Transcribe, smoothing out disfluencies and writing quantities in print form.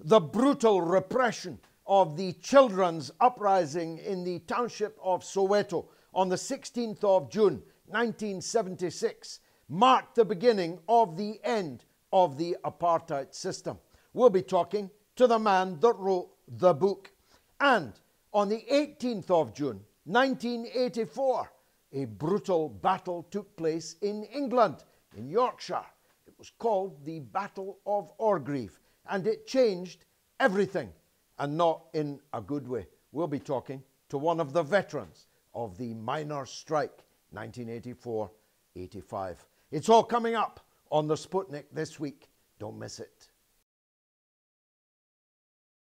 the brutal repression of the children's uprising in the township of Soweto on the 16th of June 1976 marked the beginning of the end of the apartheid system. We'll be talking to the man that wrote the book. And on the 18th of June 1984, a brutal battle took place in England, in Yorkshire. It was called the Battle of Orgreave, and it changed everything, and not in a good way. We'll be talking to one of the veterans of the miners' strike, 1984-85. It's all coming up on the Sputnik this week. Don't miss it.